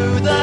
to the